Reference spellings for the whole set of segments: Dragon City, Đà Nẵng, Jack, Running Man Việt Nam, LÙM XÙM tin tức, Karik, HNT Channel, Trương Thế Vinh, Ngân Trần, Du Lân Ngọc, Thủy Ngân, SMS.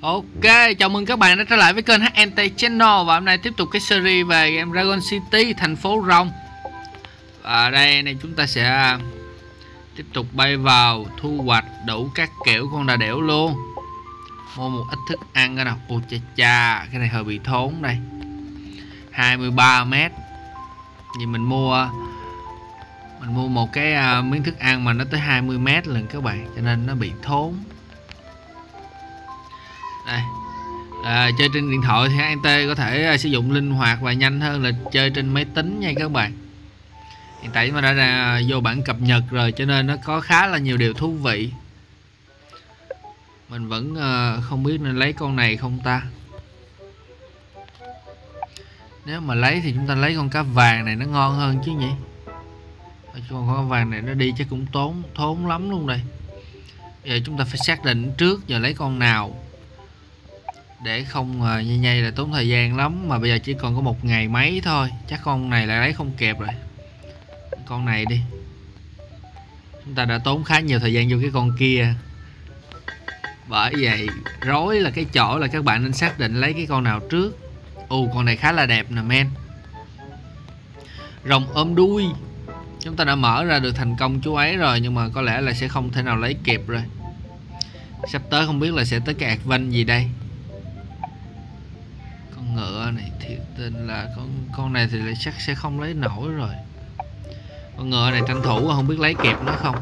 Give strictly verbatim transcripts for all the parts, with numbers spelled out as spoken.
Ok, chào mừng các bạn đã trở lại với kênh hát en tê Channel. Và hôm nay tiếp tục cái series về game Dragon City, thành phố rồng. Và đây này, chúng ta sẽ tiếp tục bay vào thu hoạch đủ các kiểu con đà đểu luôn. Mua một ít thức ăn cái nào. Ô cha cha, cái này hơi bị thốn đây, hai mươi ba mét. Vì mình mua Mình mua một cái miếng thức ăn mà nó tới hai mươi mét lần các bạn, cho nên nó bị thốn. Đây. À, chơi trên điện thoại thì hát en tê có thể uh, sử dụng linh hoạt và nhanh hơn là chơi trên máy tính nha các bạn. Hiện tại mà đã ra vô bản cập nhật rồi, cho nên nó có khá là nhiều điều thú vị. Mình vẫn uh, không biết nên lấy con này không ta. Nếu mà lấy thì chúng ta lấy con cá vàng này nó ngon hơn chứ nhỉ. Con cá vàng này nó đi chứ cũng tốn thốn lắm luôn đây. Bây giờ chúng ta phải xác định trước giờ lấy con nào, để không uh, nhây nhây là tốn thời gian lắm. Mà bây giờ chỉ còn có một ngày mấy thôi. Chắc con này lại lấy không kẹp rồi. Con này đi. Chúng ta đã tốn khá nhiều thời gian vô cái con kia. Bởi vậy rối là cái chỗ là các bạn nên xác định lấy cái con nào trước. Ồ, con này khá là đẹp nè men. Rồng ôm đuôi. Chúng ta đã mở ra được thành công chú ấy rồi, nhưng mà có lẽ là sẽ không thể nào lấy kịp rồi. Sắp tới không biết là sẽ tới cái advent gì đây. Ngựa này thiệt tình là con con này thì lại chắc sẽ không lấy nổi rồi. Con ngựa này tranh thủ không biết lấy kịp nó không.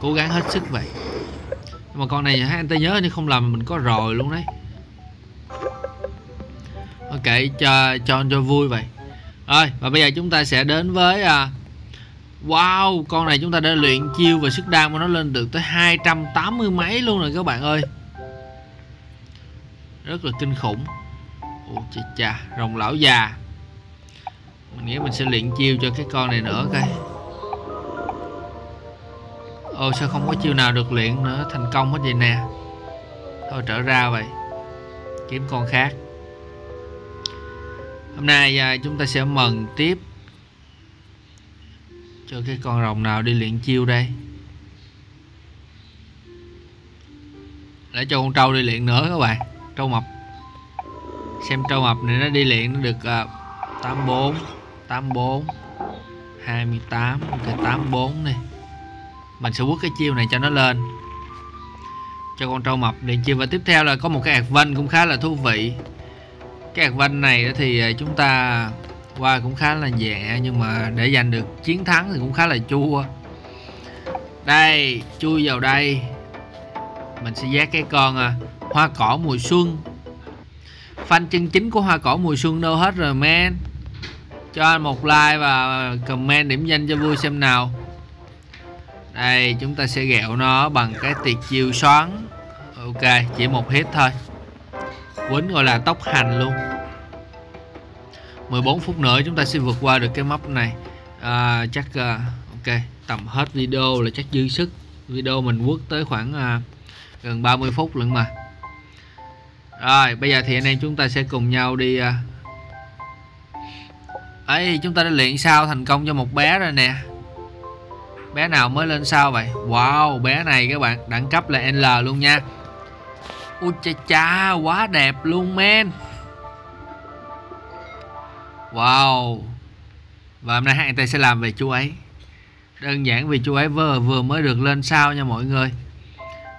Cố gắng hết sức vậy. Nhưng mà con này anh ta nhớ, nhưng không làm mình có rồi luôn đấy. Ok, cho cho cho vui vậy. Rồi, và bây giờ chúng ta sẽ đến với uh, wow, con này chúng ta đã luyện chiêu và sức đam của nó lên được tới hai trăm tám mươi mấy luôn rồi các bạn ơi. Rất là kinh khủng. Ôi chà chà, rồng lão già. Mình nghĩ mình sẽ luyện chiêu cho cái con này nữa coi. Ôi sao không có chiêu nào được luyện nữa thành công hết vậy nè. Thôi trở ra vậy, kiếm con khác. Hôm nay chúng ta sẽ mần tiếp cho cái con rồng nào đi luyện chiêu đây. Để cho con trâu đi luyện nữa các bạn. Trâu mập. Xem trâu mập này nó đi luyện nó được uh, tám mươi bốn, tám mươi bốn, hai mươi tám, okay, tám mươi bốn này. Mình sẽ quất cái chiêu này cho nó lên, cho con trâu mập luyện chiêu. Và tiếp theo là có một cái advent cũng khá là thú vị. Cái advent này thì chúng ta qua wow, cũng khá là nhẹ, nhưng mà để giành được chiến thắng thì cũng khá là chua. Đây, chui vào đây. Mình sẽ giác cái con uh, hoa cỏ mùa xuân. Fan chân chính của hoa cỏ mùa xuân đâu hết rồi men. Cho anh một like và comment điểm danh cho vui xem nào. Đây, chúng ta sẽ ghẹo nó bằng cái tiệt chiêu xoắn. Ok, chỉ một hit thôi. Quýnh gọi là tốc hành luôn. Mười bốn phút nữa chúng ta sẽ vượt qua được cái map này. à, Chắc uh, ok, tầm hết video là chắc dư sức. Video mình quất tới khoảng uh, gần ba mươi phút lận mà. Rồi, bây giờ thì anh em chúng ta sẽ cùng nhau đi. Ấy, chúng ta đã luyện sao thành công cho một bé rồi nè. Bé nào mới lên sao vậy? Wow, bé này các bạn, đẳng cấp là L luôn nha. Ui cha cha, quá đẹp luôn men. Wow. Và hôm nay hát en tê sẽ làm về chú ấy. Đơn giản vì chú ấy vừa, vừa mới được lên sao nha mọi người.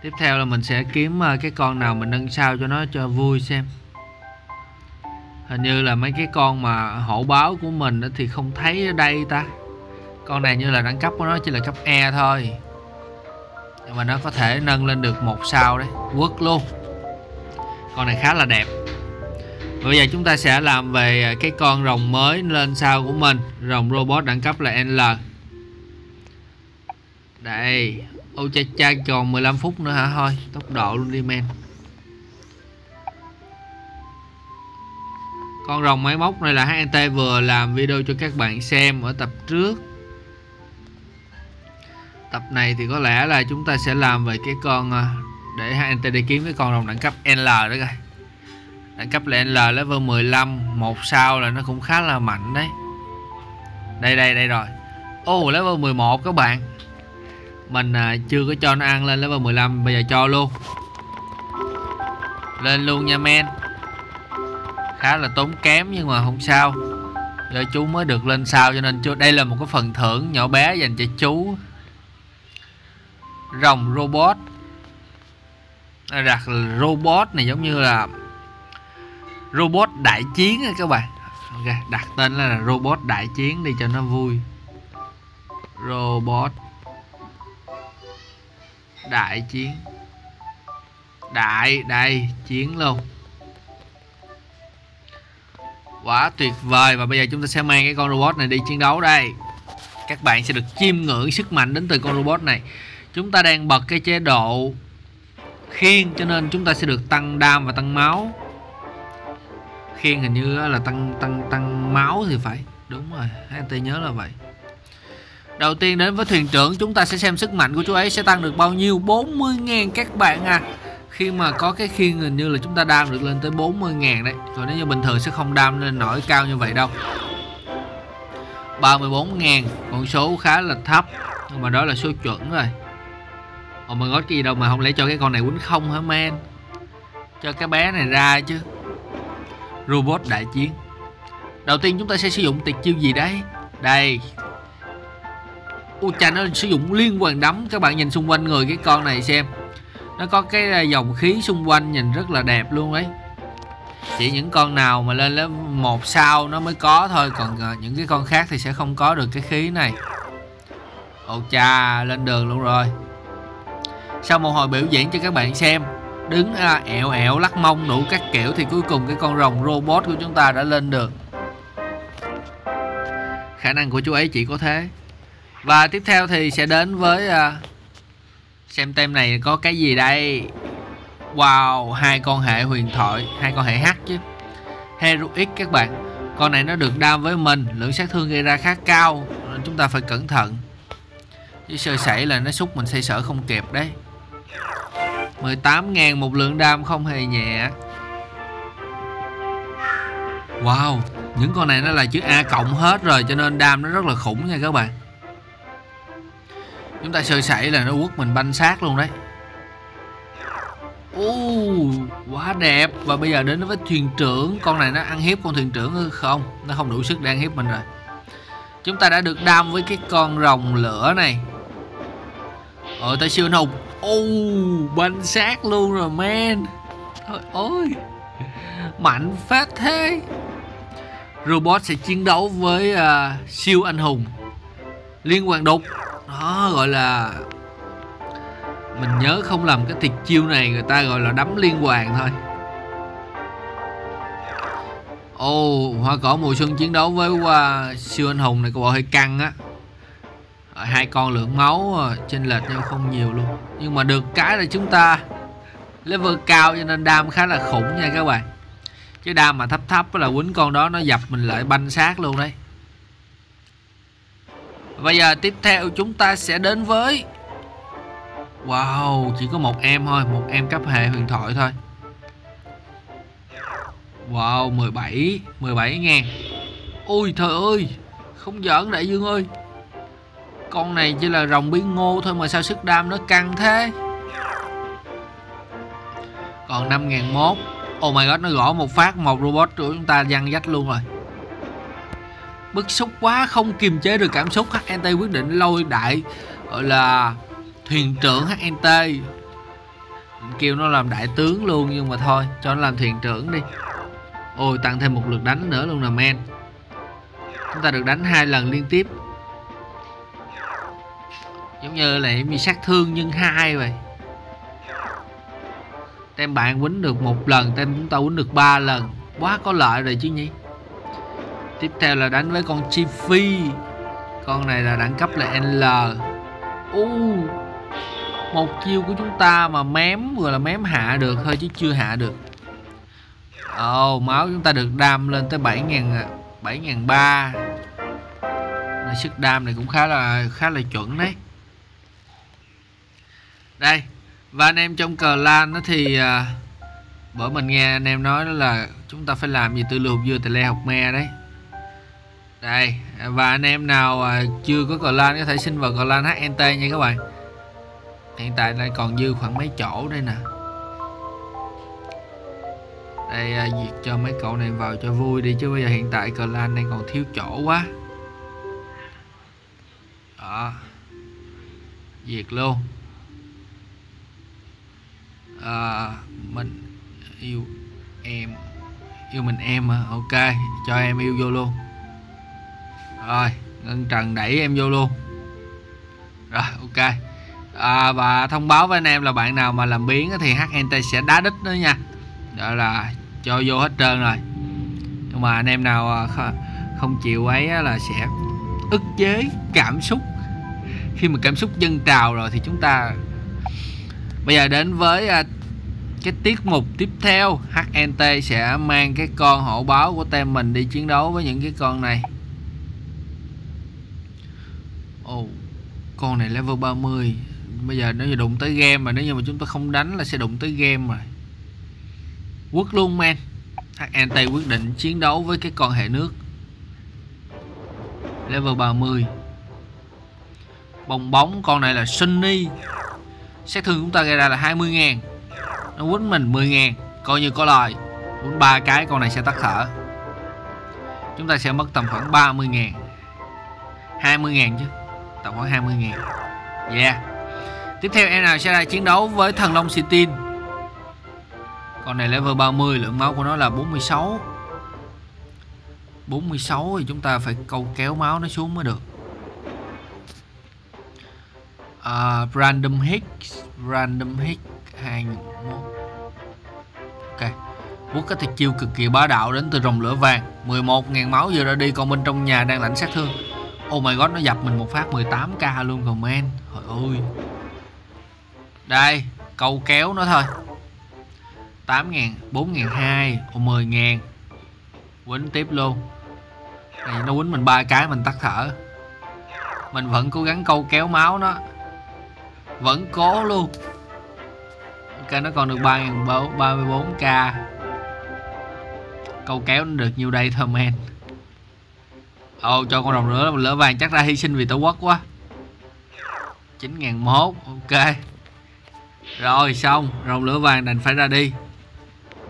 Tiếp theo là mình sẽ kiếm cái con nào mình nâng sao cho nó cho vui xem. Hình như là mấy cái con mà hổ báo của mình thì không thấy ở đây ta. Con này như là đẳng cấp của nó chỉ là cấp E thôi, nhưng mà nó có thể nâng lên được một sao đấy. Quất luôn. Con này khá là đẹp. Bây giờ chúng ta sẽ làm về cái con rồng mới lên sao của mình. Rồng robot đẳng cấp là L. Đây. Ô cha cha, còn mười lăm phút nữa hả? Thôi, tốc độ luôn đi men. Con rồng máy móc này là hát en tê vừa làm video cho các bạn xem ở tập trước. Tập này thì có lẽ là chúng ta sẽ làm về cái con, để hát en tê đi kiếm cái con rồng đẳng cấp L đó coi. Đẳng cấp là L level mười lăm, một sao là nó cũng khá là mạnh đấy. Đây đây đây rồi. Ô oh, level mười một các bạn. Mình chưa có cho nó ăn lên level mười lăm, bây giờ cho luôn. Lên luôn nha men. Khá là tốn kém nhưng mà không sao, do chú mới được lên sao cho nên chú... Đây là một cái phần thưởng nhỏ bé dành cho chú. Rồng robot. Rạc robot này giống như là robot đại chiến á các bạn. Okay, đặt tên là robot đại chiến đi cho nó vui. Robot đại chiến. Đại đây chiến luôn. Quá tuyệt vời. Và bây giờ chúng ta sẽ mang cái con robot này đi chiến đấu đây. Các bạn sẽ được chiêm ngưỡng sức mạnh đến từ con robot này. Chúng ta đang bật cái chế độ khiên cho nên chúng ta sẽ được tăng đam và tăng máu. Khiên hình như là tăng tăng tăng máu thì phải. Đúng rồi, hát en tê nhớ là vậy. Đầu tiên đến với thuyền trưởng, chúng ta sẽ xem sức mạnh của chú ấy sẽ tăng được bao nhiêu. Bốn mươi nghìn các bạn à. Khi mà có cái khiên hình như là chúng ta đam được lên tới bốn mươi nghìn đấy. Còn nếu như bình thường sẽ không đam lên nổi cao như vậy đâu. Ba mươi bốn nghìn, con số khá là thấp nhưng mà đó là số chuẩn rồi. Ồ mà có gì đâu mà không lẽ cho cái con này quýnh không hả men. Cho cái bé này ra chứ. Robot đại chiến. Đầu tiên chúng ta sẽ sử dụng tuyệt chiêu gì đấy. Đây. U cha, nó sử dụng liên hoàn đấm. Các bạn nhìn xung quanh người cái con này xem, nó có cái dòng khí xung quanh nhìn rất là đẹp luôn đấy. Chỉ những con nào mà lên lớp một sao nó mới có thôi, còn những cái con khác thì sẽ không có được cái khí này. Ồ cha, lên đường luôn rồi. Sau một hồi biểu diễn cho các bạn xem, đứng à, ẹo ẹo lắc mông đủ các kiểu, thì cuối cùng cái con rồng robot của chúng ta đã lên được. Khả năng của chú ấy chỉ có thế. Và tiếp theo thì sẽ đến với à, xem tem này có cái gì đây. Wow, hai con hệ huyền thoại, hai con hệ H chứ. Heroic các bạn. Con này nó được đam với mình, lượng sát thương gây ra khá cao nên chúng ta phải cẩn thận. Chứ sơ sẩy là nó xúc mình xây sở không kịp đấy. mười tám nghìn một lượng đam không hề nhẹ. Wow, những con này nó là chữ A cộng hết rồi cho nên đam nó rất là khủng nha các bạn. Chúng ta sơ sẩy là nó quất mình banh xác luôn đấy. Uh, quá đẹp. Và bây giờ đến với thuyền trưởng. Con này nó ăn hiếp con thuyền trưởng không? Nó không đủ sức để ăn hiếp mình rồi. Chúng ta đã được đam với cái con rồng lửa này. Ờ tới siêu hùng. Uh, banh xác luôn rồi man. Thôi ôi, mạnh phát thế. Robot sẽ chiến đấu với uh, siêu anh hùng liên hoàn đục. Đó gọi là, mình nhớ không làm cái thiệt chiêu này người ta gọi là đấm liên hoàn thôi. Ô, oh, hoa cỏ mùa xuân chiến đấu với uh, siêu anh hùng này có bộ hơi căng á. Hai con lượng máu chênh lệch nhau không nhiều luôn. Nhưng mà được cái là chúng ta level cao cho nên đam khá là khủng nha các bạn. Chứ đam mà thấp thấp là quýnh con đó nó dập mình lại banh xác luôn đấy. Bây giờ tiếp theo chúng ta sẽ đến với... Wow, chỉ có một em thôi, một em cấp hệ huyền thoại thôi. Wow, mười bảy, mười bảy ngàn. Ôi trời ơi, không giỡn đại dương ơi. Con này chỉ là rồng bí ngô thôi mà sao sức đam nó căng thế. Còn năm nghìn một. Oh my god, nó gõ một phát một robot của chúng ta văng vách luôn rồi. Bức xúc quá, không kiềm chế được cảm xúc, hát en tê quyết định lôi đại gọi là thuyền trưởng hát en tê. Mình kêu nó làm đại tướng luôn nhưng mà thôi, cho nó làm thuyền trưởng đi. Ôi, tăng thêm một lượt đánh nữa luôn nè men. Chúng ta được đánh hai lần liên tiếp. Giống như là bị sát thương nhân hai vậy. Tem bạn quýnh được một lần, tem chúng ta quýnh được ba lần. Quá có lợi rồi chứ nhỉ. Tiếp theo là đánh với con Chi Phi. Con này là đẳng cấp là L. uh, Một chiêu của chúng ta mà mém, vừa là mém hạ được thôi chứ chưa hạ được. Ồ, oh, máu chúng ta được đam lên tới bảy nghìn ba trăm. Sức đam này cũng khá là khá là chuẩn đấy. Đây. Và anh em trong cờ lan nó thì uh, bởi mình nghe anh em nói đó là chúng ta phải làm gì từ lượt dưa từ le học me đấy. Đây, và anh em nào chưa có cờ lan có thể xin vào cờ lan hát en tê nha các bạn. Hiện tại đây còn dư khoảng mấy chỗ đây nè. Đây à, diệt cho mấy cậu này vào cho vui đi, chứ bây giờ hiện tại clan đang còn thiếu chỗ quá. Đó, diệt luôn. À, mình yêu em, yêu mình em hả? Ok, cho em yêu vô luôn. Rồi, Ngân Trần đẩy em vô luôn. Rồi, ok. À, và thông báo với anh em là bạn nào mà làm biến thì hát en tê sẽ đá đít nữa nha. Đó là cho vô hết trơn rồi. Nhưng mà anh em nào không chịu ấy là sẽ ức chế cảm xúc. Khi mà cảm xúc dâng trào rồi thì chúng ta... Bây giờ đến với cái tiết mục tiếp theo, hát en tê sẽ mang cái con hổ báo của team mình đi chiến đấu với những cái con này. Ồ, oh, con này level ba mươi. Bây giờ nếu như đụng tới game mà nếu như mà chúng ta không đánh là sẽ đụng tới game rồi. Quất luôn men. hát en tê quyết định chiến đấu với cái con hệ nước level ba mươi. Bong bóng, con này là Sunny. Sát thương chúng ta gây ra là hai mươi ngàn. Nó quýnh mình mười ngàn, coi như có lời. Quýnh ba cái con này sẽ tắt thở. Chúng ta sẽ mất tầm khoảng ba mươi ngàn, hai mươi ngàn chứ, tầm khoảng hai mươi ngàn. Yeah. Tiếp theo em nào sẽ ra chiến đấu với thần Long City. Con này level ba mươi, lượng máu của nó là bốn mươi sáu. bốn mươi sáu thì chúng ta phải câu kéo máu nó xuống mới được. Uh, random hit, random hit hai một. Ok. Quốc cái chiêu cực kỳ bá đạo đến từ rồng lửa vàng. mười một ngàn máu giờ đã đi, còn bên trong nhà đang lãnh sát thương. Oh my god, nó dập mình một phát mười tám k luôn rồi man. Trời ơi. Đây, câu kéo nó thôi. tám ngàn, bốn ngàn hai, mười ngàn. Quýnh tiếp luôn. Này nó quýnh mình ba cái mình tắt thở. Mình vẫn cố gắng câu kéo máu nó. Vẫn cố luôn. Ok, nó còn được ba ngàn ba mươi bốn k. Câu kéo nó được nhiêu đây thôi men. Ồ, oh, cho con rồng nữa lỡ vàng chắc ra hy sinh vì tổ quốc quá. Chín ngàn một. Ok. Rồi xong, rồng lửa vàng đành phải ra đi.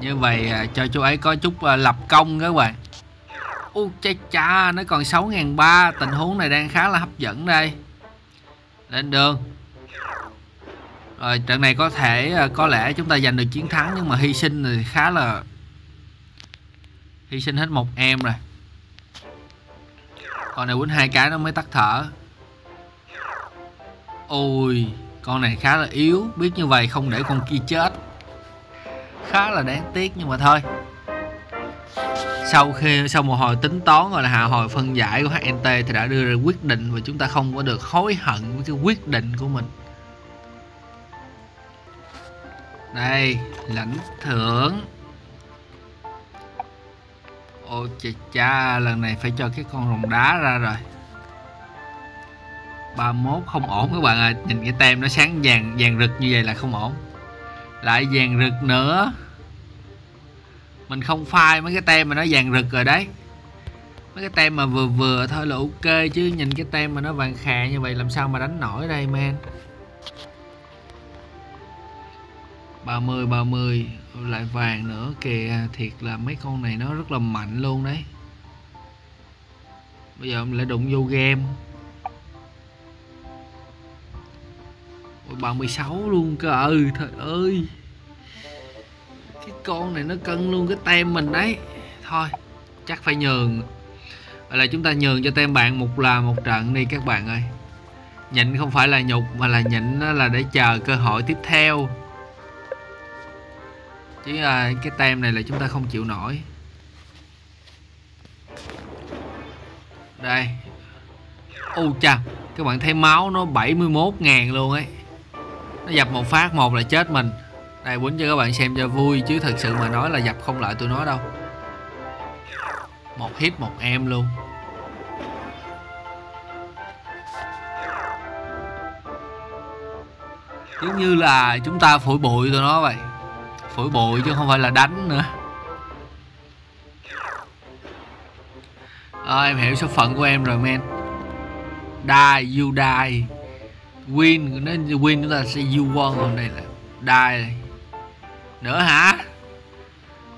Như vậy cho chú ấy có chút lập công các bạn. Ui chai cha, nó còn sáu ngàn ba trăm. Tình huống này đang khá là hấp dẫn đây. Lên đường. Rồi trận này có thể, có lẽ chúng ta giành được chiến thắng. Nhưng mà hy sinh thì khá là... Hy sinh hết một em rồi. Con này quýnh hai cái nó mới tắt thở. Ôi, con này khá là yếu. Biết như vậy không để con kia chết. Khá là đáng tiếc nhưng mà thôi. Sau khi sau một hồi tính toán rồi là hạ hồi phân giải của hát en tê thì đã đưa ra quyết định và chúng ta không có được hối hận với cái quyết định của mình. Đây, lãnh thưởng. Ôi trời cha, lần này phải cho cái con rồng đá ra rồi. ba mươi mốt không ổn các bạn ơi, à, nhìn cái tem nó sáng vàng vàng rực như vậy là không ổn. Lại vàng rực nữa. Mình không phai mấy cái tem mà nó vàng rực rồi đấy. Mấy cái tem mà vừa vừa thôi là ok, chứ nhìn cái tem mà nó vàng khè như vậy làm sao mà đánh nổi đây man. Ba mươi ba mươi lại vàng nữa kìa. Thiệt là mấy con này nó rất là mạnh luôn đấy. Bây giờ mình lại đụng vô game. Ôi, ba mươi sáu luôn cơ. Ừ, trời ơi, cái con này nó cân luôn cái tem mình đấy. Thôi chắc phải nhường. Vậy là chúng ta nhường cho tem bạn một là một trận đi các bạn ơi. Nhịn không phải là nhục mà là nhịn là để chờ cơ hội tiếp theo. Chứ à, cái tem này là chúng ta không chịu nổi. Đây. Ô chà, các bạn thấy máu nó bảy mươi mốt ngàn luôn ấy. Nó dập một phát một là chết mình. Đây, quýnh cho các bạn xem cho vui, chứ thật sự mà nói là dập không lại tụi nó đâu. Một hit một em luôn. Giống như là chúng ta phủi bụi tụi nó vậy. Phủi bụi chứ không phải là đánh nữa. À, em hiểu số phận của em rồi men. Die, you die. Win, nó win chúng ta sẽ you won. Còn đây là die này. Nữa hả?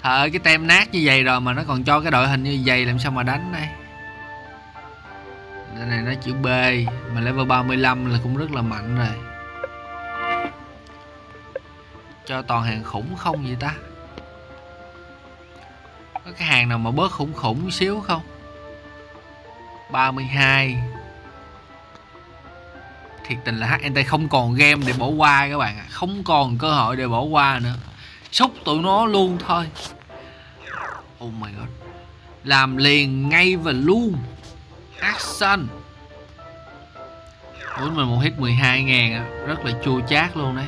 Thợ cái tem nát như vậy rồi mà nó còn cho cái đội hình như vậy, làm sao mà đánh đây. Cái này nó chữ B mà level ba mươi lăm là cũng rất là mạnh rồi. Cho toàn hàng khủng không vậy ta? Có cái hàng nào mà bớt khủng khủng xíu không? ba mươi hai. Thiệt tình là hát en tê không còn game để bỏ qua các bạn ạ. À. Không còn cơ hội để bỏ qua nữa. Xúc tụi nó luôn thôi. Oh my god. Làm liền ngay và luôn. Action. Ủa mình một hit mười hai ngàn á. Rất là chua chát luôn đấy.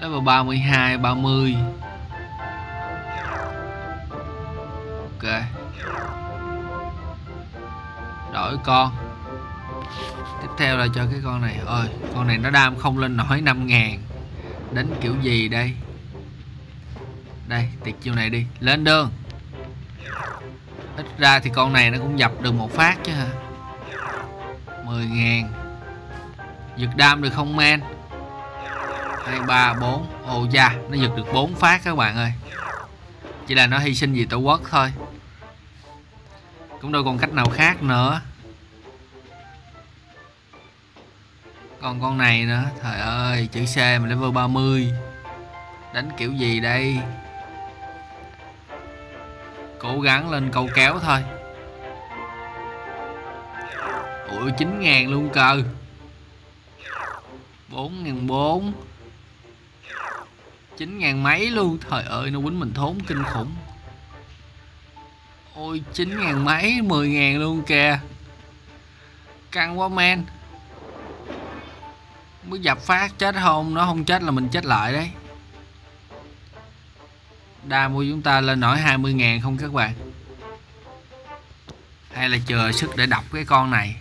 Đó vào ba mươi hai, ba mươi. Ok. Đổi con. Tiếp theo là cho cái con này. Ôi, con này nó đam không lên nổi năm ngàn. Đến kiểu gì đây? Đây, tiệc chiều này đi. Lên đường. Ít ra thì con này nó cũng dập được một phát chứ hả? mười ngàn. Giật đam được không men? Hai, ba, bốn. Ồ da, nó giật được bốn phát các bạn ơi. Chỉ là nó hy sinh vì tổ quốc thôi. Cũng đâu còn cách nào khác nữa. Còn con này nữa. Trời ơi, chữ C mà level ba mươi. Đánh kiểu gì đây? Cố gắng lên câu kéo thôi. Ủa chín ngàn luôn cơ. Bốn ngàn bốn. Chín ngàn mấy luôn. Trời ơi, nó quýnh mình thốn kinh khủng. Ôi chín ngàn mấy, mười ngàn luôn kìa. Căng quá men. Mới dập phát chết không? Nó không chết là mình chết lại đấy. Đa mua chúng ta lên nổi hai mươi ngàn không các bạn? Hay là chờ sức để đọc cái con này.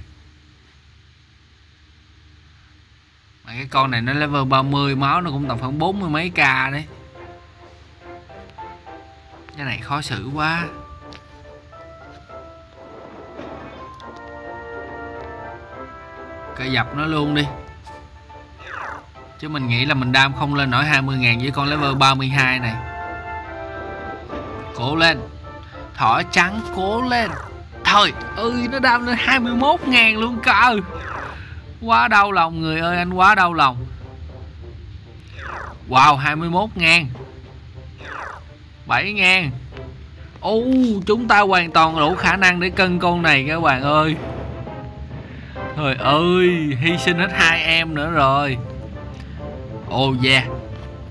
Mà cái con này nó level ba mươi, máu nó cũng tầm khoảng bốn mươi mấy k đấy. Cái này khó xử quá. Cái dập nó luôn đi. Chứ mình nghĩ là mình đam không lên nổi hai mươi ngàn với con level ba mươi hai này. Cố lên. Thỏ trắng cố lên. Thôi ơi, nó đam lên hai mươi mốt ngàn luôn cơ. Quá đau lòng người ơi, anh quá đau lòng. Wow, hai mươi mốt ngàn. bảy ngàn. Ô, chúng ta hoàn toàn đủ khả năng để cân con này các bạn ơi. Trời ơi, hy sinh hết hai em nữa rồi. Oh yeah.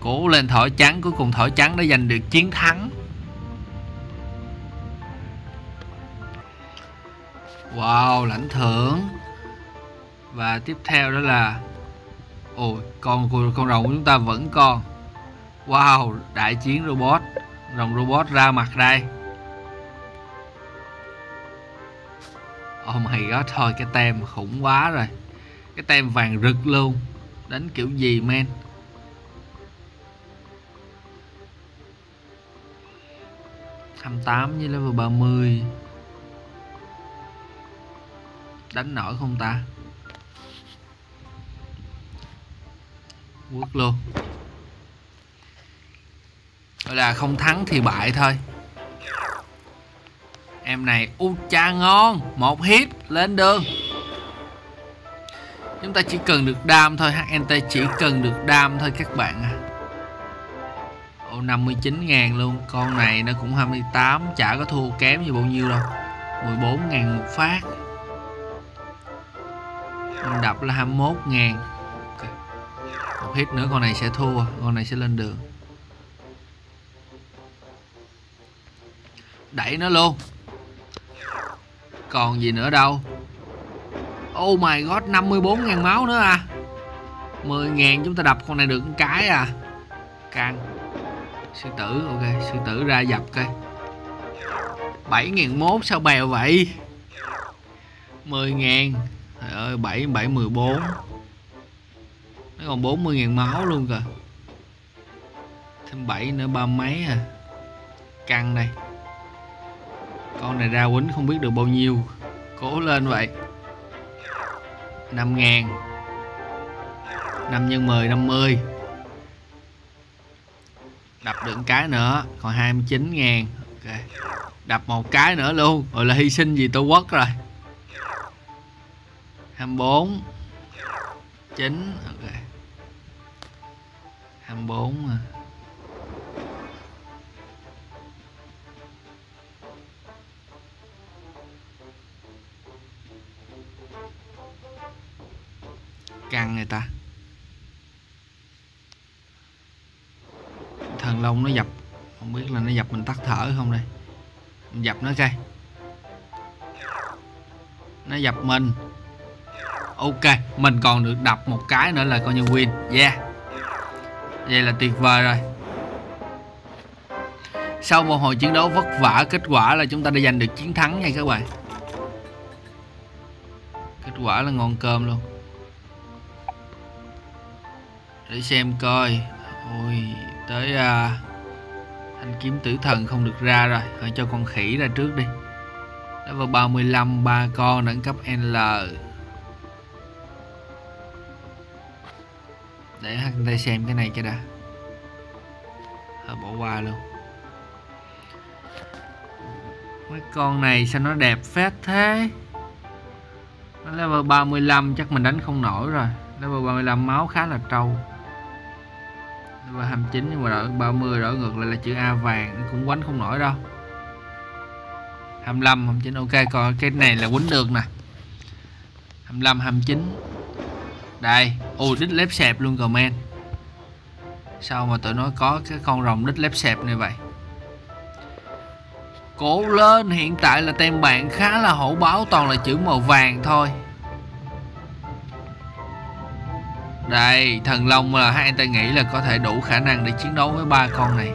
Cố lên thỏi trắng, cuối cùng thỏi trắng đã giành được chiến thắng. Wow, lãnh thưởng. Và tiếp theo đó là ôi, con con rồng của chúng ta vẫn còn. Wow, đại chiến robot. Rồng robot ra mặt đây. Oh my god, thôi cái tem khủng quá rồi. Cái tem vàng rực luôn. Đánh kiểu gì men? hai mươi tám với level ba mươi. Đánh nổi không ta? Quất luôn. Gọi là không thắng thì bại thôi. Em này u cha ngon. Một hit lên đường. Chúng ta chỉ cần được đam thôi. hát en tê chỉ cần được đam thôi các bạn à. Ồ năm mươi chín ngàn luôn. Con này nó cũng hai mươi tám. Chả có thua kém gì bao nhiêu đâu. mười bốn ngàn một phát. Mình đập là hai mươi mốt ngàn. Một hit nữa con này sẽ thua. Con này sẽ lên đường. Đẩy nó luôn. Còn gì nữa đâu. Oh my god, năm mươi bốn ngàn máu nữa à. Mười ngàn chúng ta đập con này được một cái à. Càng. Sư tử, ok, sư tử ra dập coi. Bảy ngàn mốt, sao bèo vậy? Mười ngàn. Trời ơi, bảy, bảy, mười bốn. Nó còn bốn mươi ngàn máu luôn kìa. Thêm bảy nữa, ba mấy à. Căng đây. Con này ra quýnh không biết được bao nhiêu. Cố lên vậy. năm ngàn. năm nhân mười, năm mươi. Đập được cái nữa, còn hai mươi chín ngàn. Ok, đập một cái nữa luôn. Rồi là hy sinh vì tổ quốc rồi. Hai mươi bốn chín. Ok, hai mươi bốn mà. Căng người ta. Thần Long nó dập, không biết là nó dập mình tắt thở không đây. Mình dập nó coi. Nó dập mình. Ok, mình còn được đập một cái nữa là coi như win. Yeah, vậy là tuyệt vời rồi. Sau một hồi chiến đấu vất vả, kết quả là chúng ta đã giành được chiến thắng nha các bạn. Kết quả là ngon cơm luôn. Để xem coi. Ôi, tới à, thanh kiếm tử thần không được ra rồi. Hãy cho con khỉ ra trước đi. Đã vào ba mươi lăm, ba con đẳng cấp N L. Để hát en tê xem cái này cho đã. Thôi bỏ qua luôn. Mấy con này sao nó đẹp phết thế. Nó level ba mươi lăm chắc mình đánh không nổi rồi. Level ba mươi lăm máu khá là trâu. Level hai mươi chín nhưng mà đổi ba mươi, đổi ngược lại là chữ A vàng. Nó cũng quánh không nổi đâu. Hai mươi lăm, hai mươi chín, ok. Còn cái này là quánh được nè. Hai mươi lăm, hai mươi chín. Đây, ui đít lép xẹp luôn comment. Sao mà tụi nó có cái con rồng đít lép xẹp này vậy. Cố lên, hiện tại là tem bạn khá là hổ báo, toàn là chữ màu vàng thôi. Đây, thần long là hai anh ta nghĩ là có thể đủ khả năng để chiến đấu với ba con này.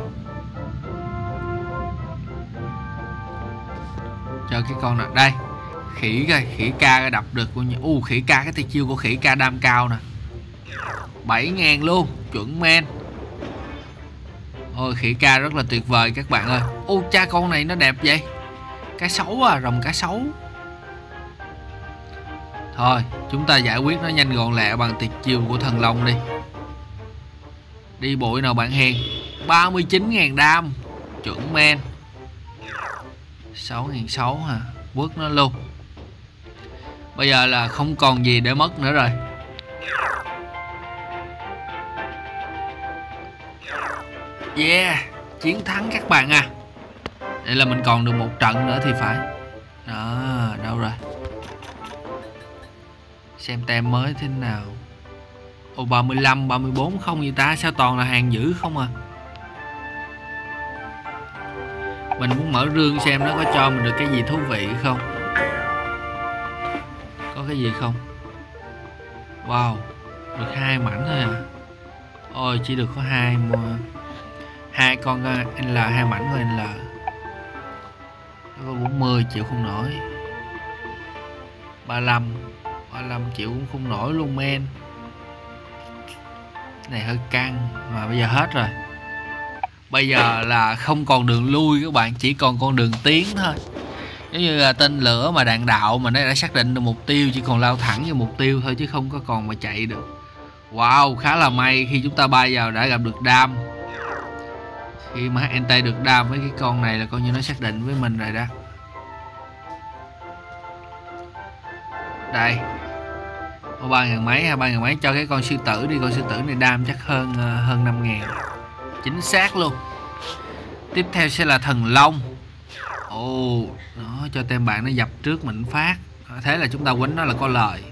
Cho cái con nào, đây. Khỉ coi, khỉ ca đập được coi như. U khỉ ca, cái tay chiêu của khỉ ca đam cao nè. bảy ngàn luôn, chuẩn men. Ôi khỉ ca rất là tuyệt vời các bạn ơi. Ô cha, con này nó đẹp vậy. Cá sấu à, rồng cá sấu. Thôi, chúng ta giải quyết nó nhanh gọn lẹ bằng tuyệt chiêu của thần long đi. Đi bụi nào bạn hèn. ba mươi chín ngàn đam, chuẩn men. sáu ngàn sáu trăm hả? Quất nó luôn. Bây giờ là không còn gì để mất nữa rồi. Yeah, chiến thắng các bạn à. Đây là mình còn được một trận nữa thì phải. Đó, đâu rồi. Xem tem mới thế nào. Ồ, ba mươi lăm, ba mươi bốn không gì ta. Sao toàn là hàng dữ không à. Mình muốn mở rương xem nó có cho mình được cái gì thú vị không. Có cái gì không. Wow, được hai mảnh thôi à. Ôi, chỉ được có hai mà. Hai con L, hai mảnh thôi L. Nó bốn mươi triệu không nổi. ba mươi lăm, ba mươi lăm triệu cũng không nổi luôn men. Cái này hơi căng mà bây giờ hết rồi. Bây giờ là không còn đường lui các bạn, chỉ còn con đường tiến thôi. Giống như là tên lửa mà đạn đạo mà nó đã xác định được mục tiêu, chỉ còn lao thẳng vào mục tiêu thôi chứ không có còn mà chạy được. Wow, khá là may khi chúng ta bay vào đã gặp được đam. Khi mà hát en tê được đam với cái con này là coi như nó xác định với mình rồi đó. Đây, ba ngàn mấy ha, ba ngàn mấy cho cái con sư tử đi. Con sư tử này đam chắc hơn hơn năm ngàn. Chính xác luôn. Tiếp theo sẽ là thần long. Ồ, nó cho tem bạn nó dập trước mình phát. Thế là chúng ta quánh nó là có lời.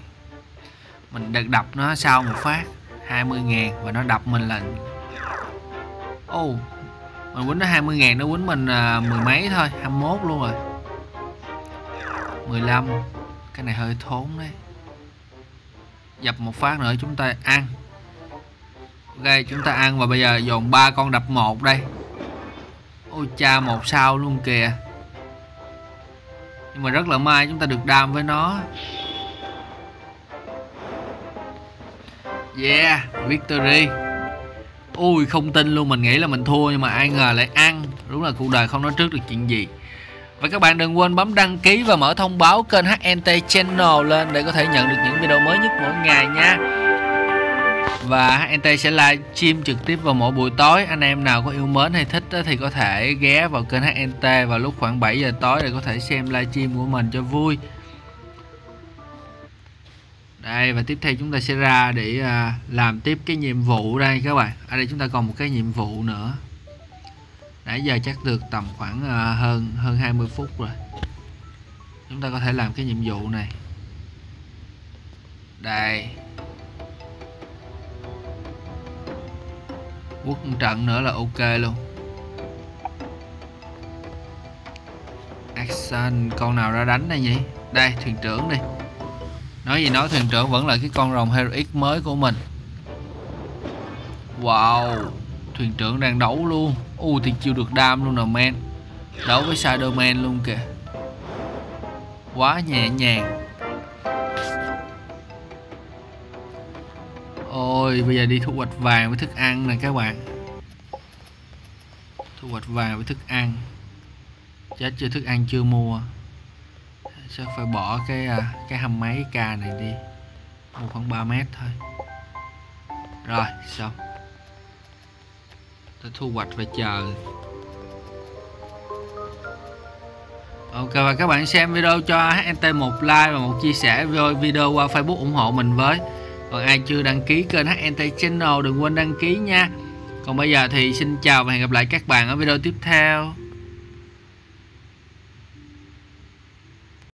Mình đặt đập nó sau một phát hai mươi ngàn và nó đập mình là. Ồ, mình quánh nó hai mươi ngàn, nó quánh mình à, mười mấy thôi, hai mươi mốt luôn rồi. Mười lăm. Cái này hơi thốn đấy. Dập một phát nữa chúng ta ăn. Ok, chúng ta ăn và bây giờ dồn ba con đập một đây. Ôi cha, một sao luôn kìa. Nhưng mà rất là may chúng ta được đam với nó. Yeah, victory. Ui, không tin luôn, mình nghĩ là mình thua nhưng mà ai ngờ lại ăn. Đúng là cuộc đời không nói trước được chuyện gì. Và các bạn đừng quên bấm đăng ký và mở thông báo kênh hát en tê Channel lên để có thể nhận được những video mới nhất mỗi ngày nha. Và hát en tê sẽ live stream trực tiếp vào mỗi buổi tối. Anh em nào có yêu mến hay thích thì có thể ghé vào kênh hát en tê vào lúc khoảng bảy giờ tối để có thể xem live stream của mình cho vui. Đây, và tiếp theo chúng ta sẽ ra để làm tiếp cái nhiệm vụ đây các bạn. Ở đây chúng ta còn một cái nhiệm vụ nữa. Nãy giờ chắc được tầm khoảng hơn hơn hai mươi phút rồi. Chúng ta có thể làm cái nhiệm vụ này. Đây, quất trận nữa là ok luôn. Action, con nào ra đánh đây nhỉ? Đây, thuyền trưởng đi. Nói gì nói, thuyền trưởng vẫn là cái con rồng heroic mới của mình. Wow, thuyền trưởng đang đấu luôn. Ui, thì chịu được đam luôn nè men. Đấu với Spiderman luôn kìa. Quá nhẹ nhàng. Ôi, bây giờ đi thu hoạch vàng với thức ăn nè các bạn. Thu hoạch vàng với thức ăn. Chết chưa, thức ăn chưa mua. Chắc phải bỏ cái cái hầm máy ca này đi. Một khoảng ba mét thôi. Rồi, xong. Tôi thu hoạch và chờ. Ok, và các bạn xem video cho hát en tê một like và một chia sẻ video qua Facebook ủng hộ mình với. Còn ai chưa đăng ký kênh hát en tê Channel đừng quên đăng ký nha. Còn bây giờ thì xin chào và hẹn gặp lại các bạn ở video tiếp theo.